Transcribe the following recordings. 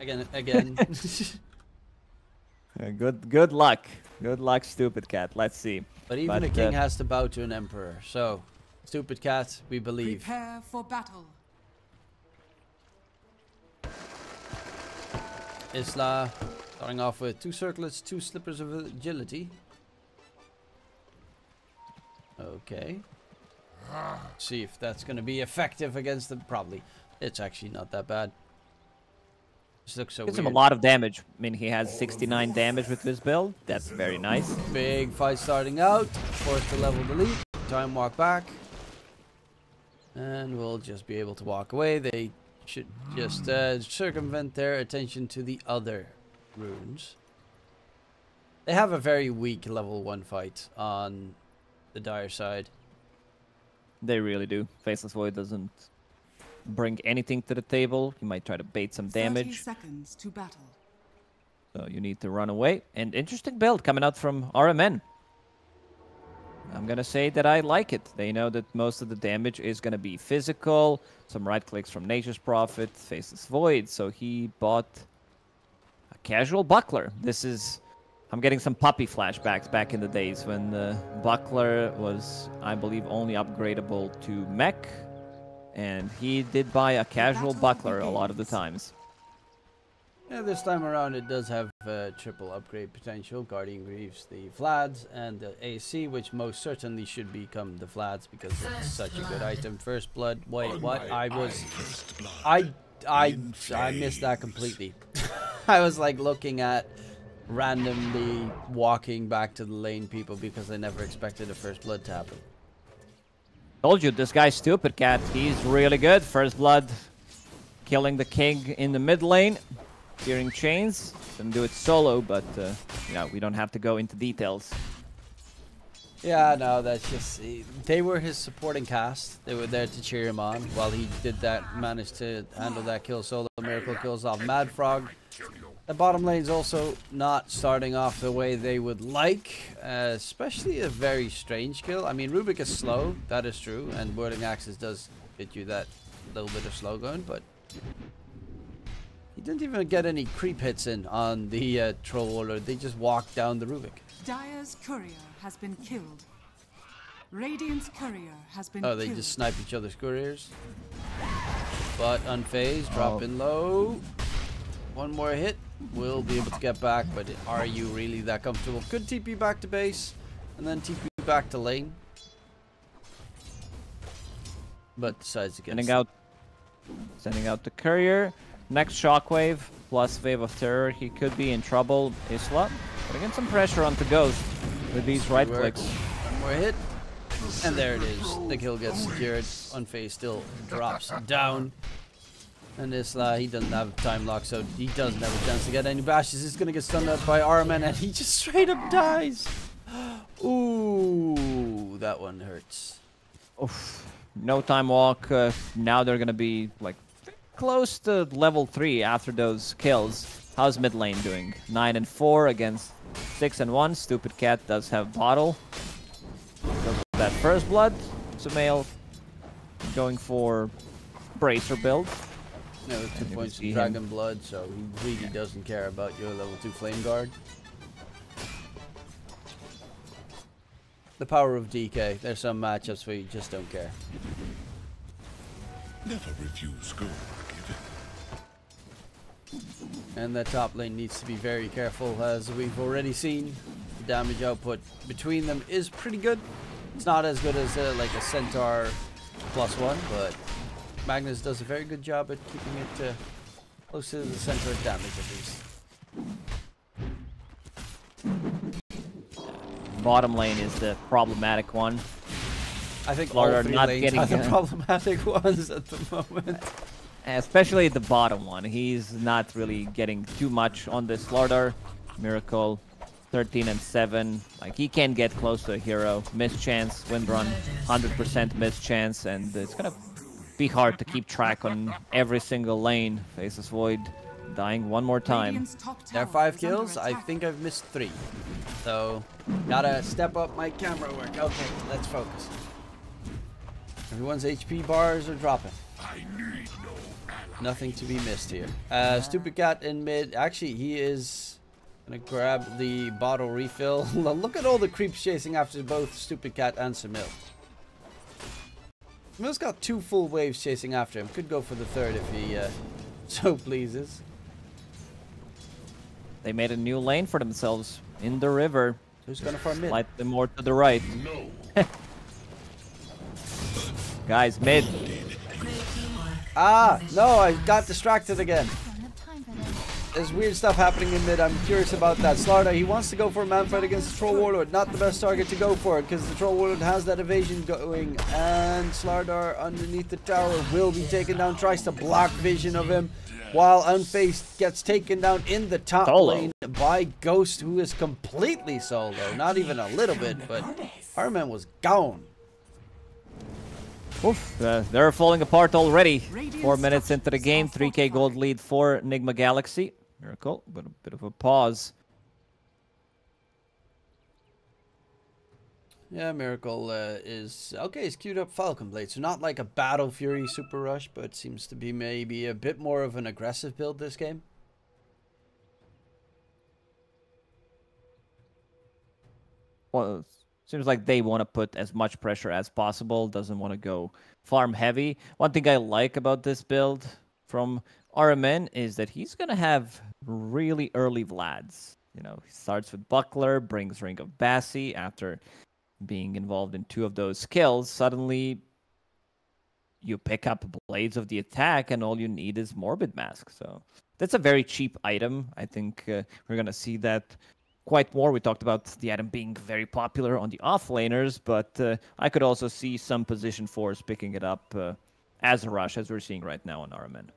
Again. Good luck. Good luck, Stupid Cat. Let's see. But even a king has to bow to an emperor. So, Stupid Cat, we believe. Prepare for battle. Isla, starting off with 2 circlets, 2 slippers of agility. Okay. See if that's going to be effective against them. Probably. It's actually not that bad. This looks so Gives him a lot of damage. I mean, he has 69 damage with this build. That's very nice. Big fight starting out. Force to level delete. Time walk back. And we'll just be able to walk away. They should just circumvent their attention to the other runes. They have a very weak level 1 fight on the dire side. They really do. Faceless Void doesn't bring anything to the table. You might try to bait some damage. 30 seconds to battle. So you need to run away. And interesting build coming out from RMN. I'm going to say that I like it. They know that most of the damage is going to be physical. Some right clicks from Nature's Prophet. Faceless Void. So he bought a casual Buckler. This is... I'm getting some puppy flashbacks back in the days when the Buckler was, I believe, only upgradable to mech. And he did buy a casual Buckler a lot of the times. Yeah, this time around it does have triple upgrade potential. Guardian Greaves, the Vlad's, and the AC, which most certainly should become the Vlad's because it's such a good item. First Blood, wait, what? I missed that completely. I was like looking at... randomly walking back to the lane people because I never expected a first blood to happen. Told you, this guy's Stupid Cat. He's really good. First blood, killing the king in the mid lane, clearing chains. Didn't do it solo, but you know, we don't have to go into details. Yeah, no, that's just... They were his supporting cast. They were there to cheer him on while he did that, managed to handle that kill solo. Miracle kills off Mad Frog. The bottom lane's also not starting off the way they would like, especially a very strange kill. I mean, Rubick is slow, that is true, and Whirling Axes does get you that little bit of slow going, but he didn't even get any creep hits in on the Troll Warlord. They just walked down the Rubick. Dire's courier has been killed. Radiant's courier has been killed. Oh, they just snipe each other's couriers. But unfazed, drop in low. One more hit. We'll be able to get back, but are you really that comfortable? Could TP back to base, and then TP back to lane. But decides against. Sending out the courier. Next shockwave, plus wave of terror. He could be in trouble. Isla, putting in some pressure onto Ghost with these right clicks. One more hit, and there it is. The kill gets secured. Unfazed still drops down. And Isla, he doesn't have time lock, so he doesn't have a chance to get any bashes. He's gonna get stunned up by ARMN, and he just straight up dies. Ooh, that one hurts. Oof. No time walk. Now they're gonna be like close to level 3 after those kills. How's mid lane doing? 9 and 4 against 6 and 1. Stupid Cat does have bottle. That first blood. Samil going for bracer build. No, 2 points of Dragon Blood, so he really doesn't care about your level 2 Flame Guard. The power of DK. There's some matchups where you just don't care. Never refuse gold given. And the top lane needs to be very careful, as we've already seen. The damage output between them is pretty good. It's not as good as like a Centaur +1, but Magnus does a very good job at keeping it close to the center of damage, at least. Bottom lane is the problematic one. I think all 3 lanes are the problematic ones at the moment. Especially the bottom one. He's not really getting too much on this Slardar. Miracle, 13 and 7. Like, he can get close to a hero. Miss chance, windrun, 100% miss chance, and it's gonna be hard to keep track on every single lane. Faceless Void dying one more time. There are 5 kills. I think I've missed 3. So, gotta step up my camera work. Okay, let's focus. Everyone's HP bars are dropping. I need no ally. Nothing to be missed here. Stupid Cat in mid. Actually, he is going to grab the bottle refill. Look at all the creeps chasing after both Stupid Cat and Samil. Samil's got two full waves chasing after him. Could go for the third if he so pleases. They made a new lane for themselves in the river. Who's going to farm mid? Slide them more to the right. No. Guys, mid. Ah, no, I got distracted again. There's weird stuff happening in mid. I'm curious about that. Slardar, he wants to go for a man fight against the Troll Warlord. Not the best target to go for it because the Troll Warlord has that evasion going. And Slardar underneath the tower will be taken down. Tries to block vision of him while Unfazed gets taken down in the top lane by Ghost, who is completely solo. Not even a little bit, but RMN was gone. Oof, they're falling apart already. 4 minutes into the game, 3K gold lead for Nigma Galaxy. Miracle, but a bit of a pause. Yeah, Miracle is... Okay, he's queued up Falcon Blade, so not like a Battle Fury Super Rush, but seems to be maybe a bit more of an aggressive build this game. Well... Seems like they want to put as much pressure as possible. Doesn't want to go farm heavy. One thing I like about this build from RMN is that he's going to have really early Vlad's. You know, he starts with Buckler, brings Ring of Bassy. After being involved in two of those skills, suddenly you pick up Blades of the Attack and all you need is Morbid Mask. So that's a very cheap item. I think we're going to see that quite more. We talked about the item being very popular on the offlaners, but I could also see some position fours picking it up as a rush, as we're seeing right now on RMN.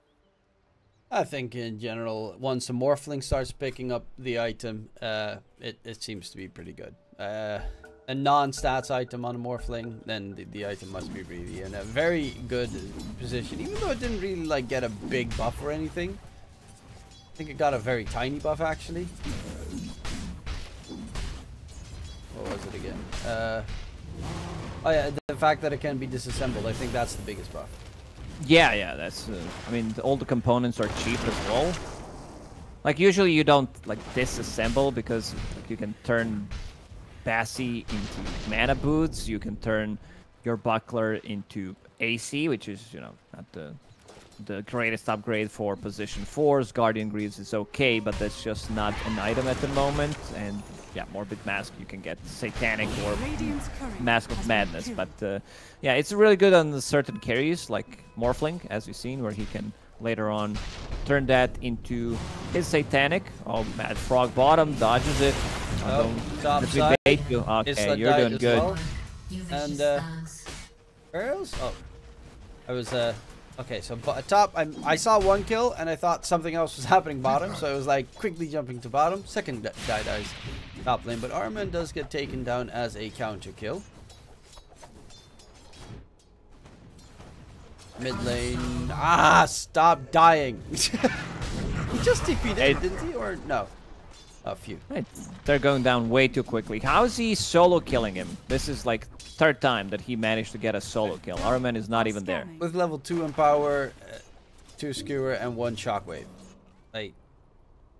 I think in general, once a Morphling starts picking up the item, it seems to be pretty good. A non-stats item on a Morphling, then the item must be really in a very good position. Even though it didn't really like get a big buff or anything, I think it got a very tiny buff actually. What was it again? Oh yeah, the fact that it can be disassembled, I think that's the biggest buff. Yeah, yeah, that's... I mean, all the components are cheap as well. Like, usually you don't, like, disassemble because like, you can turn Bassy into Mana Boots, you can turn your Buckler into AC, which is, you know, not the greatest upgrade for position 4s. Guardian Greaves is okay, but that's just not an item at the moment, and... Yeah, Morbid Mask, you can get Satanic or Mask of Madness, but yeah, it's really good on the certain carries, like Morphling, as we've seen, where he can later on turn that into his Satanic. Oh, Mad Frog bottom, dodges it. Top side. Okay, Isla you're doing good. Well. And, where else? Oh, I was, okay, so top, I saw one kill, and I thought something else was happening bottom, so I was like quickly jumping to bottom. Second guy dies. Top lane, but RMN does get taken down as a counter kill. Mid lane. Ah, stop dying. He just TP'd in, didn't he? Or no? A few. Right. They're going down way too quickly. How is he solo killing him? This is like third time that he managed to get a solo kill. RMN is not even there. With level 2 Empower, 2 Skewer, and 1 Shockwave. Like...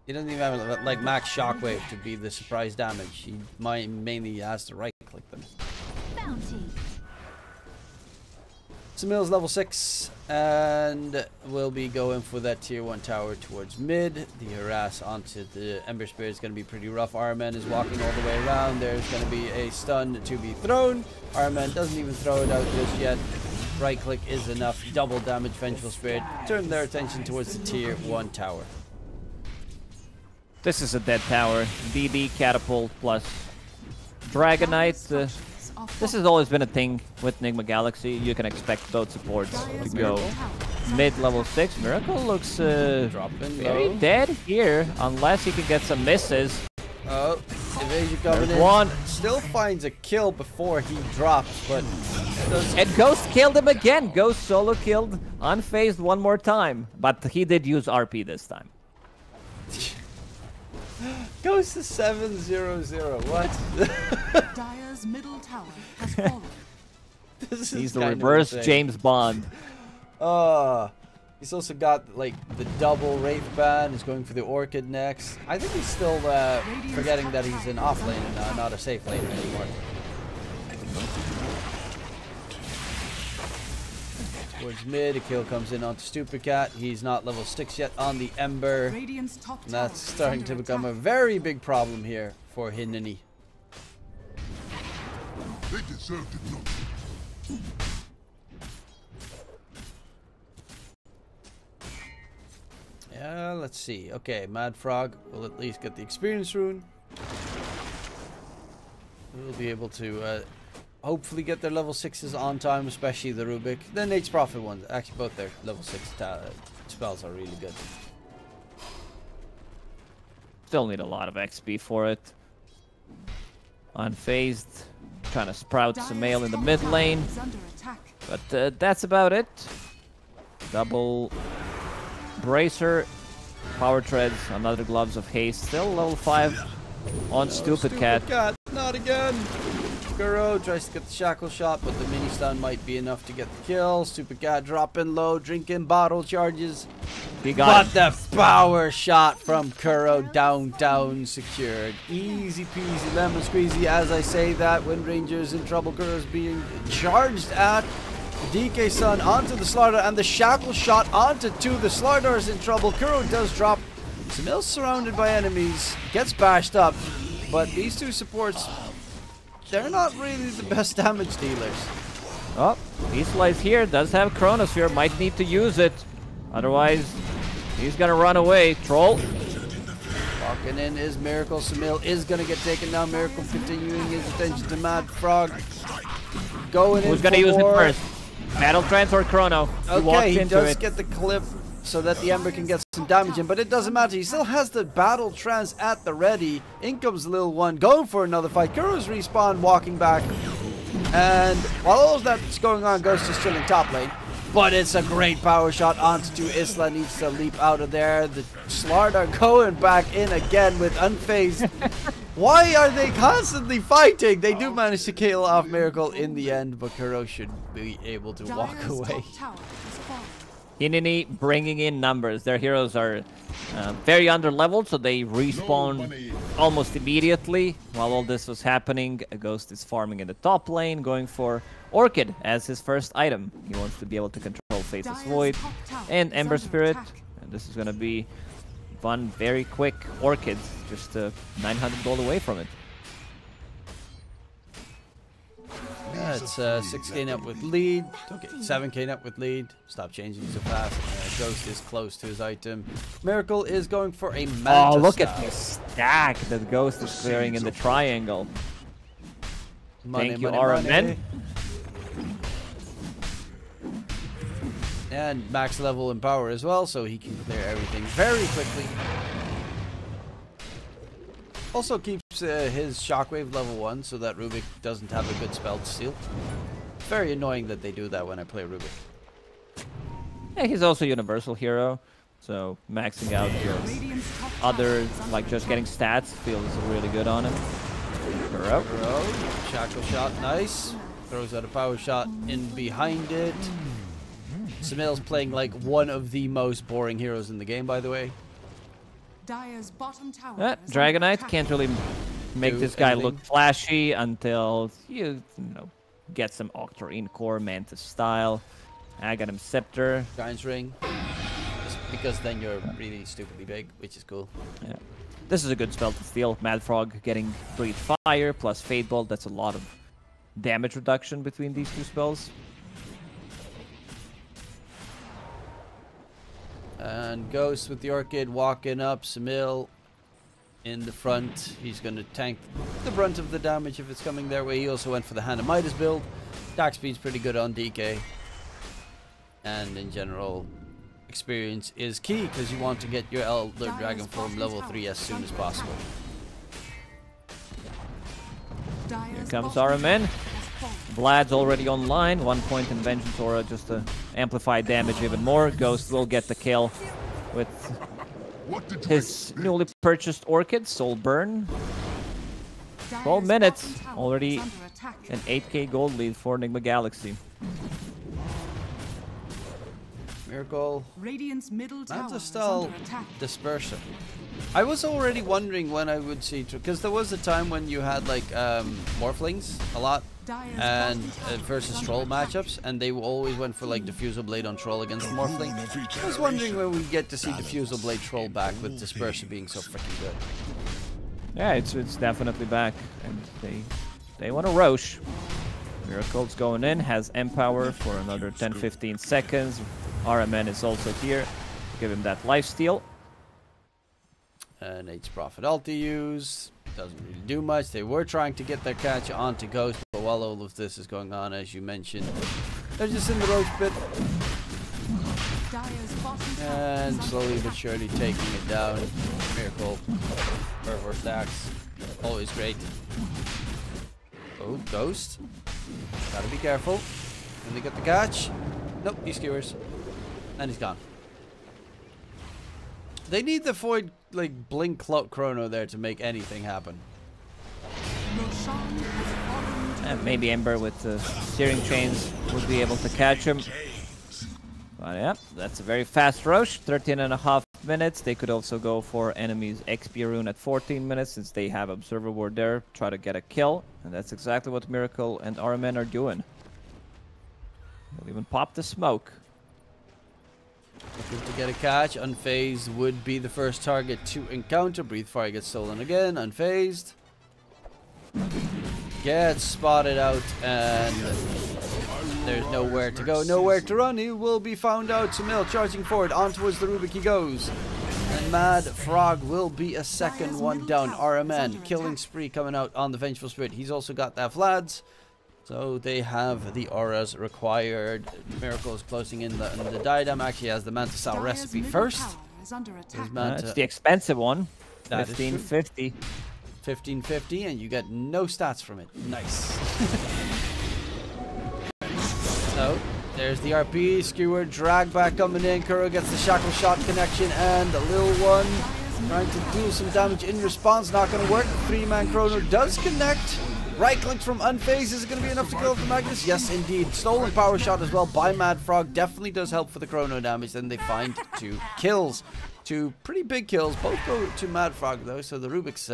He doesn't even have, like, max Shockwave to be the surprise damage. He mainly has to right-click them. Bounty. Samil's level 6 and will be going for that tier 1 tower towards mid. The harass onto the Ember Spirit is going to be pretty rough. RMN is walking all the way around. There's going to be a stun to be thrown. RMN doesn't even throw it out just yet. Right-click is enough. Double damage Vengeful Spirit. Turn their attention towards the tier 1 tower. This is a dead tower. DD, Catapult, plus Dragon Knight. This has always been a thing with Nigma Galaxy. You can expect both supports to go mid-level 6. Miracle looks very dead here, unless he can get some misses. Oh, evasion coming in. One. Still finds a kill before he drops, but... And Ghost killed him again. Ghost solo killed, unfazed one more time. But he did use RP this time. Goes to 700. What? Dire's middle tower has fallen. He's the reverse James Bond. He's also got, like, the double Wraith Band. He's going for the Orchid next. I think he's still forgetting that he's in off lane and not a safe lane anymore. Towards mid, a kill comes in onto Stupid Cat. He's not level 6 yet on the Ember. And that's starting to become a very big problem here for Hininy. They deserved it, no. Yeah, let's see. Okay, Mad Frog will at least get the experience rune. We'll be able to hopefully get their level 6s on time, especially the Rubick. The Nate's Prophet ones. Actually, both their level 6 spells are really good. Still need a lot of XP for it. Unfazed. Trying to sprout Samil in the mid lane. But that's about it. Double Bracer. Power Treads. Another Gloves of Haste. Still level 5 on Stupid Cat. Not again. Kuro tries to get the Shackle Shot, but the mini stun might be enough to get the kill. Stupid Cat dropping low, drinking bottle charges. He got it. But the power shot from Kuro, down secured. Easy peasy, lemon squeezy. As I say that, Wind Ranger's in trouble. Kuro's being charged at. DK Sun onto the Slardar, and the Shackle Shot onto two. The Slardar's in trouble. Kuro does drop. Samil's surrounded by enemies, gets bashed up, but these two supports, they're not really the best damage dealers. Oh, Isla is here, does have Chronosphere, might need to use it. Otherwise, he's gonna run away. Troll. Walking in is Miracle. Samil is gonna get taken down. Miracle continuing his attention to Mad Frog. Going in. Who's gonna use it first? Battle Trance or Chrono? Okay, he does get the clip so that the Ember can get some damage in, but it doesn't matter. He still has the Battle Trance at the ready. In comes Lil One, going for another fight. Kuro's respawn, walking back. And while all of that's going on, Ghost is still in top lane. But it's a great power shot onto Isla, needs to leap out of there. The Slardar going back in again with Unfazed. Why are they constantly fighting? They do manage to kill off Miracle in the end, but Kuro should be able to walk away. Hininy bringing in numbers. Their heroes are very underleveled, so they respawn almost immediately. While all this was happening, a Ghost is farming in the top lane, going for Orchid as his first item. He wants to be able to control Faceless Void and Ember Spirit. And this is going to be one very quick Orchid, just $900 away from it. Yeah, it's 6k up with lead. Okay, 7k up with lead. Stop changing so fast. Ghost is close to his item. Miracle is going for a Manta. Oh, look style. At this stack that Ghost is clearing in the triangle. Money, thank you, RMN. And max level and power as well, so he can clear everything very quickly. Also keeps his Shockwave level 1 so that Rubick doesn't have a good spell to steal. Very annoying that they do that when I play Rubick. Yeah, he's also a universal hero, so maxing out your other, like just getting stats, feels really good on him. Kuro. Shackle Shot, nice. Throws out a power shot in behind it. Samil's playing like one of the most boring heroes in the game, by the way. Dragon Knight can't really make this guy look flashy until you know, get some Octarine Core, Manta Style. I got him Scepter. Giant's Ring. Just because then you're really stupidly big, which is cool. Yeah. This is a good spell to steal. Mad Frog getting Breathe Fire plus Fade Bolt. That's a lot of damage reduction between these two spells. And Ghost with the Orchid walking up. Samil in the front. He's going to tank the brunt of the damage if it's coming their way. He also went for the Hand of Midas build. Attack speed's pretty good on DK. And in general, experience is key because you want to get your Elder Dragon Form level 3 as soon as possible. Here comes RMN. Vlad's already online, 1 point in Vengeance Aura just to amplify damage even more. Ghost will get the kill with his newly purchased Orchid, Soul Burn. 12 minutes, already an 8k gold lead for Nigma Galaxy. Miracle. Manta Style Dispersion. I was already wondering when I would see, because there was a time when you had like Morphlings a lot and versus Troll matchups, and they always went for like Diffusal Blade on Troll against Morphling. I was wondering when we get to see Diffusal Blade Troll back, with Dispersion being so freaking good. Yeah, it's definitely back, and they want to Roche. Miracle's going in, has Empower for another 10-15 seconds. RMN is also here. Give him that lifesteal. And H Prophet ulti use. Doesn't really do much. They were trying to get their catch onto Ghost, but while all of this is going on, as you mentioned, they're just in the roach pit. And slowly but surely taking it down. Miracle. Perverse Axe. Always great. Oh, Ghost. Gotta be careful. Can they get the catch? Nope, he skewers. And he's gone. They need the Void, like, Blink Cloak Chrono there to make anything happen. And maybe Ember with the Searing Chains would be able to catch him. But yeah, that's a very fast rush. 13.5 minutes. They could also go for enemies XP rune at 14 minutes, since they have Observer Ward there, try to get a kill, and that's exactly what Miracle and RMN are doing. They'll even pop the smoke. Looking to get a catch. Unfazed would be the first target to encounter. Breathe Fire gets stolen again. Unfazed gets spotted out, and there's nowhere to go, nowhere to run. He will be found out. Samil charging forward, on towards the Rubick he goes. And Mad Frog will be a second one down. RMN, killing spree coming out on the Vengeful Spirit. He's also got that Vlad's. So they have the auras required. Miracle is closing in the diadem. Actually has the Manta Style recipe first. It's the expensive one. 1550. 1550, and you get no stats from it. Nice. So, there's the RP, Skewer, drag back coming in, Kuro gets the Shackle Shot connection, and the Lil One trying to do some damage in response, not going to work. Three-man Chrono does connect. Right-click from Unfazed, is it going to be enough to kill the Magnus? Yes, indeed. Stolen Power Shot as well by Mad Frog, definitely does help for the Chrono damage, and they find two kills. Two pretty big kills, both go to Mad Frog though, so the Rubick's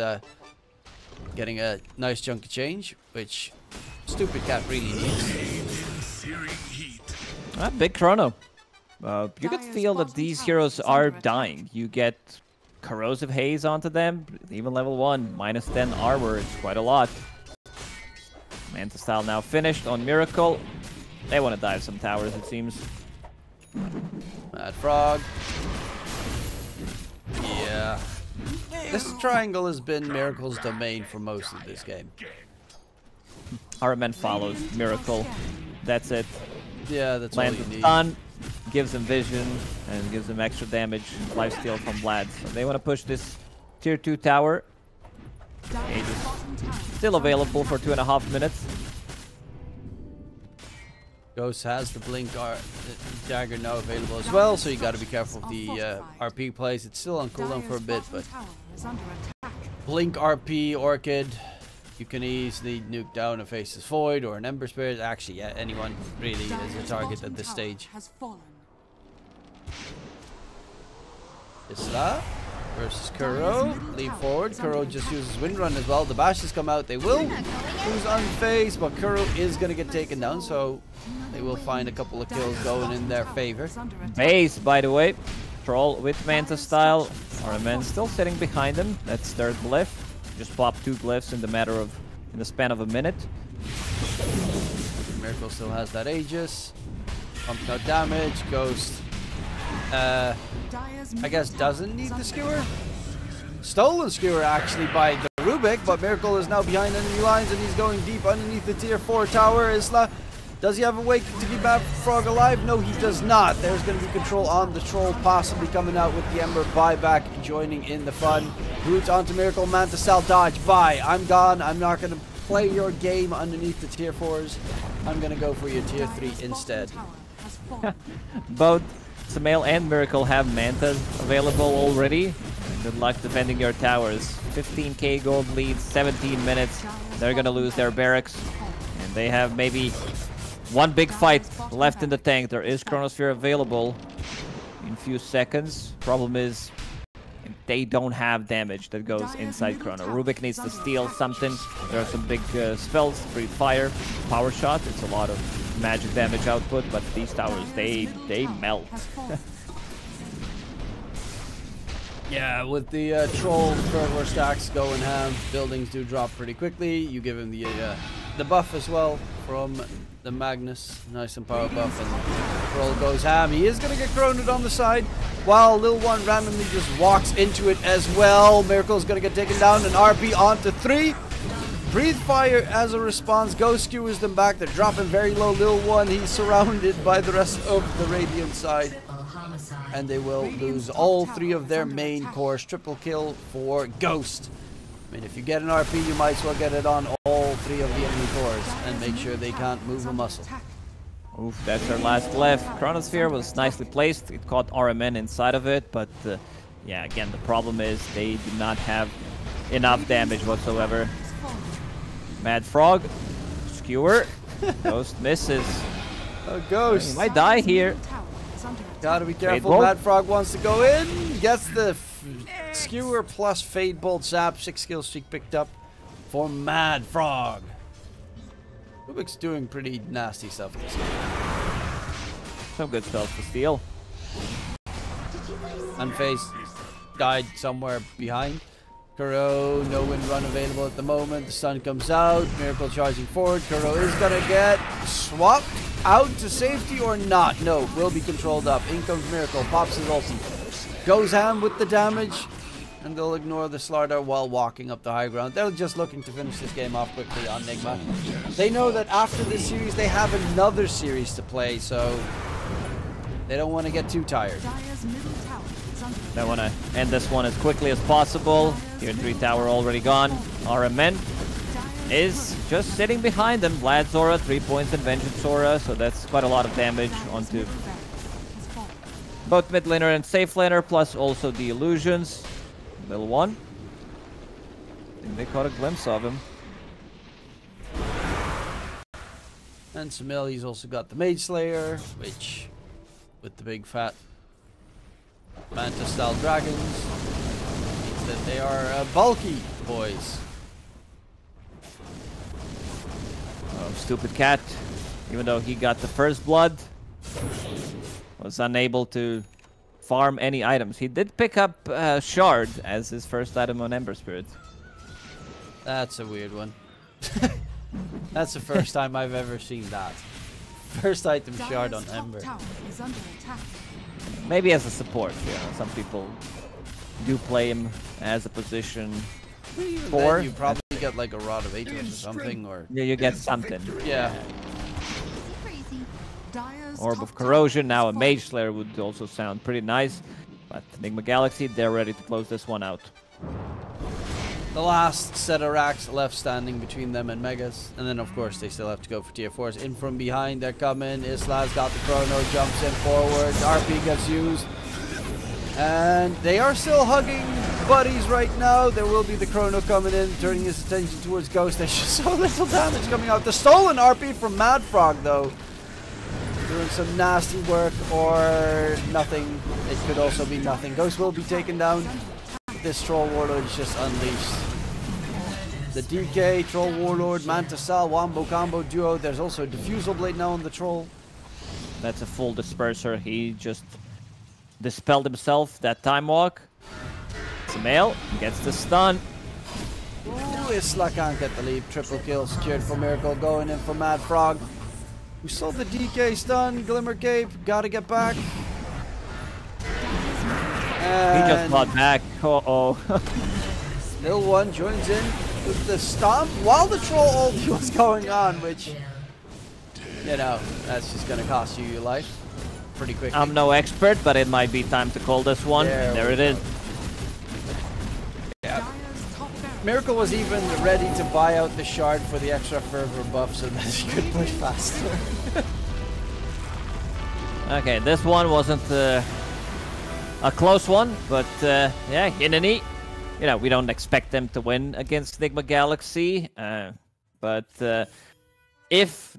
getting a nice chunk of change, which Stupid Cat really needs. Big Chrono. You could feel that these heroes are dying. You get Corrosive Haze onto them, even level 1, minus 10 armor, it's quite a lot. Manta Style now finished on Miracle. They want to dive some towers, it seems. Mad Frog. Yeah. This triangle has been Miracle's domain for most of this game. RMN follows Miracle. That's it. Yeah, that's all you need. Stun, gives them vision, and gives them extra damage, lifesteal from Vlad. So they want to push this tier 2 tower. Still available for 2.5 minutes. Ghost has the Blink Dagger now available as well, so you got to be careful of the RP plays. It's still on cooldown for a bit, but Blink RP, Orchid. You can easily nuke down a Faceless Void or an Ember Spirit. Actually, yeah, anyone really is a target at this stage. Isla versus Kuro. Lean forward. Kuro just uses Wind Run as well. The bashes come out. They will lose Unfazed, but Kuro is going to get taken down, so they will find a couple of kills going in their favor. Base, by the way. Troll with Manta Style. RMN still sitting behind them. That's third glyph. Just pop two glyphs in the span of a minute. Miracle still has that Aegis. Pumped out damage. Ghost I guess doesn't need the Skewer. Stolen Skewer actually by the Rubick, but Miracle is now behind enemy lines and he's going deep underneath the tier 4 tower. Isla, does he have a way to keep Mad Frog alive? No, he does not. There's going to be control on the Troll, possibly coming out with the Ember buyback, joining in the fun. Roots onto Miracle, Manta Style dodge, bye. I'm gone. I'm not going to play your game underneath the tier 4s. I'm going to go for your tier 3 instead. Both Samil and Miracle have Mantas available already. Good luck defending your towers. 15k gold lead, 17 minutes. They're going to lose their barracks. And they have maybe one big fight left in the tank. There is Chronosphere available. in a few seconds. Problem is, they don't have damage that goes inside Chrono. Rubick needs to steal something. There are some big spells, Breathe Fire, Power Shot. It's a lot of magic damage output, but these towers, they melt. Yeah, with the troll fervor stacks go in hand, buildings do drop pretty quickly. You give him the buff as well from the Magnus, nice and power buff, and troll goes ham. He is gonna get croned on the side, while Lil One randomly just walks into it as well. Miracle's gonna get taken down, and RP onto 3. Breathe Fire as a response. Ghost skewers them back. They're dropping very low. Lil One, he's surrounded by the rest of the Radiant side, and they will lose all 3 of their main cores. Triple kill for Ghost. I mean, if you get an RP, you might as well get it on all 3 of the enemy cores and make sure they can't move a muscle. Oof, that's our last left. Chronosphere was nicely placed. It caught RMN inside of it, but yeah, again, the problem is they do not have enough damage whatsoever. Mad Frog, Skewer, Ghost misses. Oh, Ghost! He might die here. Gotta be careful. Mad Frog wants to go in. Gets the Skewer plus Fade Bolt Zap. 6 skill streak picked up for Mad Frog. Rubick's doing pretty nasty stuff this game. Some good spells to steal. Unfazed died somewhere behind. Kuro, no wind run available at the moment. The sun comes out. Miracle charging forward. Kuro is gonna get swapped out to safety or not. No, will be controlled up. In comes Miracle, pops his ulti, goes ham with the damage, and they'll ignore the Slardar while walking up the high ground. They're just looking to finish this game off quickly on Nigma. They know that after this series, they have another series to play, so they don't want to get too tired. They want to end this one as quickly as possible. Tier 3 tower already gone. RMN is just sitting behind them. Vlad's aura, 3 points and Vengeance aura, so that's quite a lot of damage onto both mid laner and safe laner, plus also the illusions. Lil One, I think they caught a glimpse of him. And Samil, he's also got the Mage Slayer, which, with the big fat Manta Style dragons, means that they are bulky boys. Oh, Stupid Cat, even though he got the first blood, was unable to farm any items. He did pick up Shard as his first item on Ember Spirit. That's a weird one. That's the first time I've ever seen that. First item Shard on Ember. Maybe as a support, you know, some people do play him as a position 4. You probably get like a Rod of Ages or something, or yeah, you get something. Yeah. Orb of Corrosion, now a Mage Slayer would also sound pretty nice, but Nigma Galaxy, they're ready to close this one out. The last set of racks left standing between them and Megas, and then of course they still have to go for tier 4s. In from behind, they're coming. Isla's got the Chrono, jumps in forward, RP gets used, and they are still hugging buddies right now. There will be the Chrono coming in, turning his attention towards Ghost. There's just so little damage coming out. The stolen RP from Mad Frog though, doing some nasty work, or nothing. It could also be nothing. Ghost will be taken down. This Troll Warlord is just unleashed. The DK, Troll Warlord, Manta Style, Wombo Combo duo. There's also a Diffusal Blade now on the Troll. That's a full disperser. He just dispelled himself that Time Walk. Samil gets the stun. Ooh, Isla can't get the leap. Triple kill secured for Miracle, going in for Mad Frog. We saw the DK stun, Glimmer Cape, gotta get back. And he just clawed back, Lil One joins in with the stomp while the troll ulti was going on, which, you know, that's just gonna cost you your life pretty quickly. I'm no expert, but it might be time to call this one, and there it is. Yeah. Miracle was even ready to buy out the Shard for the extra fervor buff so that she could push faster. Okay, this one wasn't a close one, but yeah, Hininy, you know, we don't expect them to win against Nigma Galaxy, but if